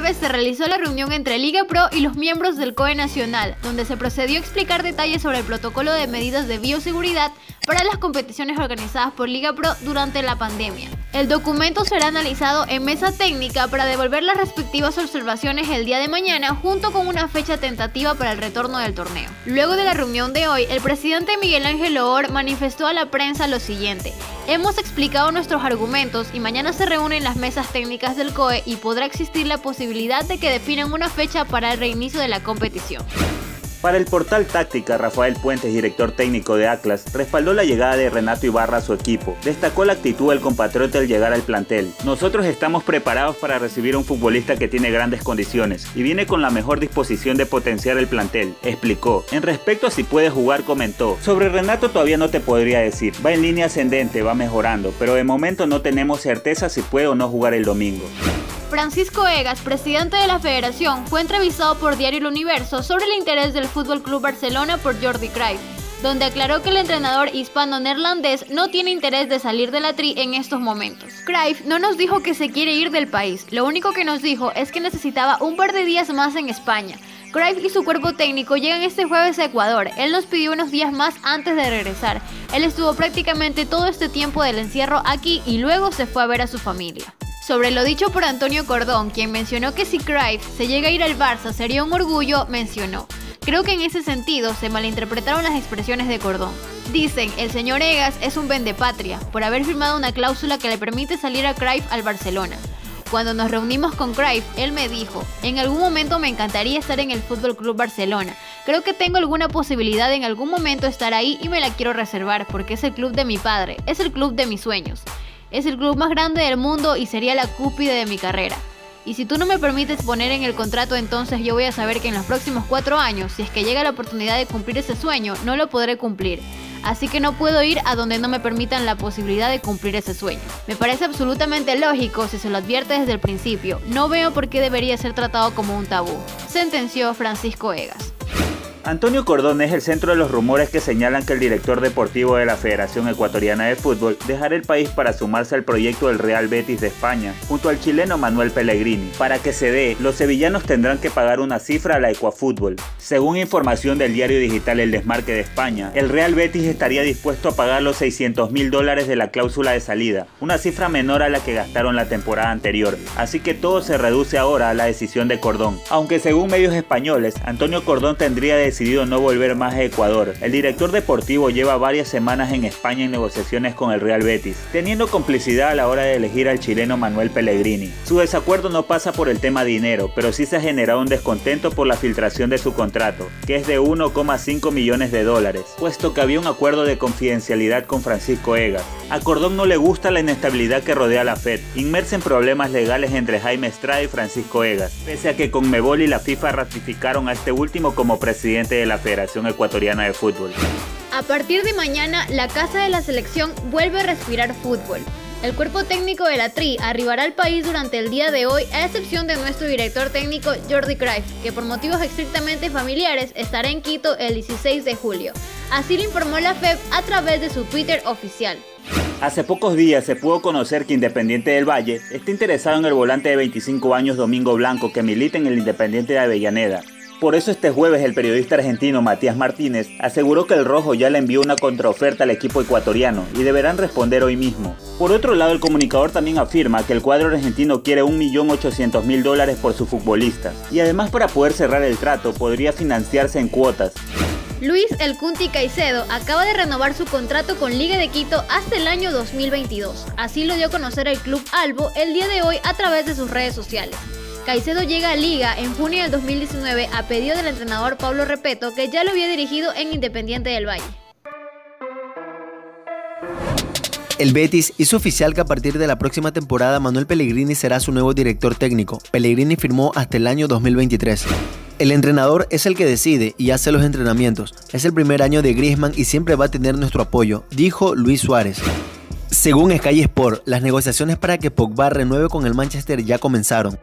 jueves se realizó la reunión entre Liga Pro y los miembros del COE Nacional, donde se procedió a explicar detalles sobre el protocolo de medidas de bioseguridad para las competiciones organizadas por Liga Pro durante la pandemia. El documento será analizado en mesa técnica para devolver las respectivas observaciones el día de mañana, junto con una fecha tentativa para el retorno del torneo. Luego de la reunión de hoy, el presidente Miguel Ángel Loor manifestó a la prensa lo siguiente: hemos explicado nuestros argumentos y mañana se reúnen las mesas técnicas del COE y podrá existir la posibilidad de que definan una fecha para el reinicio de la competición. Para el portal Táctica, Rafael Puentes, director técnico de Atlas, respaldó la llegada de Renato Ibarra a su equipo. Destacó la actitud del compatriota al llegar al plantel. Nosotros estamos preparados para recibir a un futbolista que tiene grandes condiciones y viene con la mejor disposición de potenciar el plantel, explicó. En respecto a si puede jugar, comentó: sobre Renato todavía no te podría decir. Va en línea ascendente, va mejorando, pero de momento no tenemos certeza si puede o no jugar el domingo. Francisco Egas, presidente de la Federación, fue entrevistado por Diario El Universo sobre el interés del Fútbol Club Barcelona por Jordi Cruyff, donde aclaró que el entrenador hispano-neerlandés no tiene interés de salir de la tri en estos momentos. Cruyff no nos dijo que se quiere ir del país, lo único que nos dijo es que necesitaba un par de días más en España. Cruyff y su cuerpo técnico llegan este jueves a Ecuador, él nos pidió unos días más antes de regresar. Él estuvo prácticamente todo este tiempo del encierro aquí y luego se fue a ver a su familia. Sobre lo dicho por Antonio Cordón, quien mencionó que si Cruyff se llega a ir al Barça sería un orgullo, mencionó: creo que en ese sentido se malinterpretaron las expresiones de Cordón. Dicen, el señor Egas es un vendepatria por haber firmado una cláusula que le permite salir a Cruyff al Barcelona. Cuando nos reunimos con Cruyff, él me dijo: en algún momento me encantaría estar en el Fútbol Club Barcelona. Creo que tengo alguna posibilidad de en algún momento estar ahí y me la quiero reservar porque es el club de mi padre, es el club de mis sueños. Es el club más grande del mundo y sería la cúspide de mi carrera. Y si tú no me permites poner en el contrato, entonces yo voy a saber que en los próximos 4 años, si es que llega la oportunidad de cumplir ese sueño, no lo podré cumplir. Así que no puedo ir a donde no me permitan la posibilidad de cumplir ese sueño. Me parece absolutamente lógico si se lo advierte desde el principio. No veo por qué debería ser tratado como un tabú, sentenció Francisco Egas. Antonio Cordón es el centro de los rumores que señalan que el director deportivo de la Federación Ecuatoriana de Fútbol dejará el país para sumarse al proyecto del Real Betis de España, junto al chileno Manuel Pellegrini. Para que se dé, los sevillanos tendrán que pagar una cifra a la Ecuafútbol. Según información del diario digital El Desmarque de España, el Real Betis estaría dispuesto a pagar los $600.000 de la cláusula de salida, una cifra menor a la que gastaron la temporada anterior. Así que todo se reduce ahora a la decisión de Cordón. Aunque según medios españoles, Antonio Cordón tendría de decidido no volver más a Ecuador. El director deportivo lleva varias semanas en España en negociaciones con el Real Betis, teniendo complicidad a la hora de elegir al chileno Manuel Pellegrini. Su desacuerdo no pasa por el tema dinero, pero sí se ha generado un descontento por la filtración de su contrato, que es de $1,5 millones, puesto que había un acuerdo de confidencialidad con Francisco Egas. A Cordón no le gusta la inestabilidad que rodea a la FEB, inmersa en problemas legales entre Jaime Estrada y Francisco Egas, pese a que Conmebol y la FIFA ratificaron a este último como presidente de la Federación Ecuatoriana de Fútbol. A partir de mañana, la casa de la selección vuelve a respirar fútbol. El cuerpo técnico de la Tri arribará al país durante el día de hoy, a excepción de nuestro director técnico Jordi Cruyff, que por motivos estrictamente familiares estará en Quito el 16 de julio. Así lo informó la FEB a través de su Twitter oficial. Hace pocos días se pudo conocer que Independiente del Valle está interesado en el volante de 25 años Domingo Blanco, que milita en el Independiente de Avellaneda. Por eso este jueves el periodista argentino Matías Martínez aseguró que el rojo ya le envió una contraoferta al equipo ecuatoriano y deberán responder hoy mismo. Por otro lado, el comunicador también afirma que el cuadro argentino quiere $1.800.000 por sus futbolistas y además, para poder cerrar el trato, podría financiarse en cuotas. Luis El Kunti Caicedo acaba de renovar su contrato con Liga de Quito hasta el año 2022. Así lo dio a conocer el club albo el día de hoy a través de sus redes sociales. Caicedo llega a Liga en junio del 2019 a pedido del entrenador Pablo Repetto, que ya lo había dirigido en Independiente del Valle. El Betis hizo oficial que a partir de la próxima temporada Manuel Pellegrini será su nuevo director técnico. Pellegrini firmó hasta el año 2023. El entrenador es el que decide y hace los entrenamientos. Es el primer año de Griezmann y siempre va a tener nuestro apoyo, dijo Luis Suárez. Según Sky Sport, las negociaciones para que Pogba renueve con el Manchester ya comenzaron.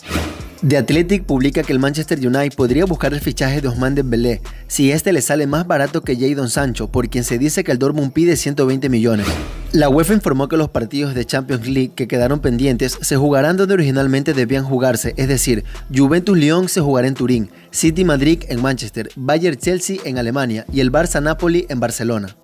The Athletic publica que el Manchester United podría buscar el fichaje de Ousmane Dembélé si este le sale más barato que Jadon Sancho, por quien se dice que el Dortmund pide 120 millones. La UEFA informó que los partidos de Champions League que quedaron pendientes se jugarán donde originalmente debían jugarse, es decir, Juventus-Lyon se jugará en Turín, City-Madrid en Manchester, Bayern-Chelsea en Alemania y el Barça-Napoli en Barcelona.